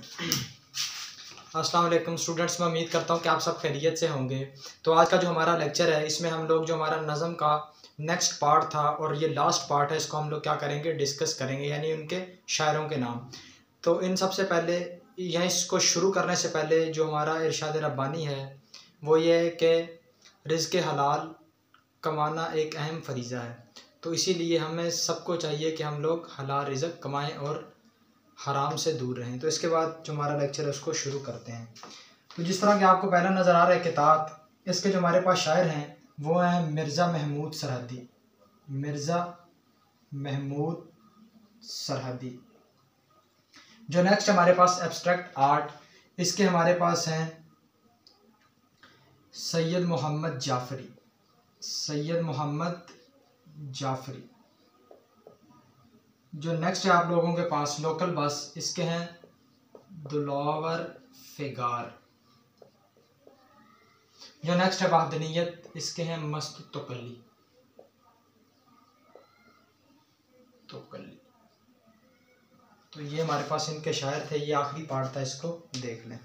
अस्सलाम वालेकुम स्टूडेंट्स, मैं उम्मीद करता हूँ कि आप सब खैरियत से होंगे। तो आज का जो हमारा लेक्चर है इसमें हम लोग जो हमारा नज़म का नेक्स्ट पार्ट था और ये लास्ट पार्ट है, इसको हम लोग क्या करेंगे, डिस्कस करेंगे, यानी उनके शायरों के नाम। तो इन सबसे पहले यहाँ इसको शुरू करने से पहले जो हमारा इरशाद रब्बानी है वो ये है कि रिज़्क़ हलाल कमाना एक अहम फरीज़ा है। तो इसीलिए हमें सबको चाहिए कि हम लोग हलाल रिज़्क़ कमाएँ और हराम से दूर रहें। तो इसके बाद जो हमारा लेक्चर है उसको शुरू करते हैं। तो जिस तरह कि आपको पहला नज़र आ रहा है किताब, इसके जो हमारे पास शायर हैं वो हैं मिर्ज़ा महमूद सरहदी। मिर्ज़ा महमूद सरहदी। जो नेक्स्ट हमारे पास एब्स्ट्रैक्ट आर्ट, इसके हमारे पास हैं सैयद मोहम्मद जाफरी। सैयद मोहम्मद जाफरी। जो नेक्स्ट है आप लोगों के पास लोकल बस, इसके हैं दुलावर फिगार। जो नेक्स्ट है वहदनीयत, इसके हैं मस्त तोपली। तो ये हमारे पास इनके शायर थे। ये आखिरी पार्ट था, इसको देख लें।